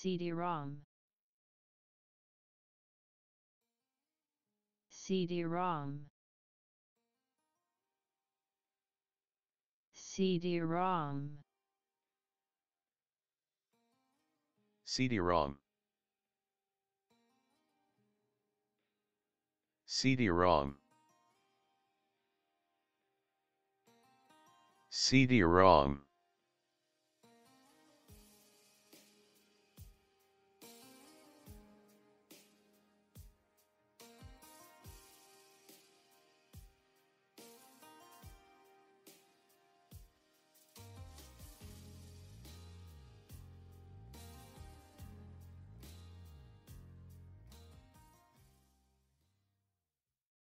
CD-ROM. CD-ROM. CD-ROM. CD-ROM. CD-ROM. CD-ROM.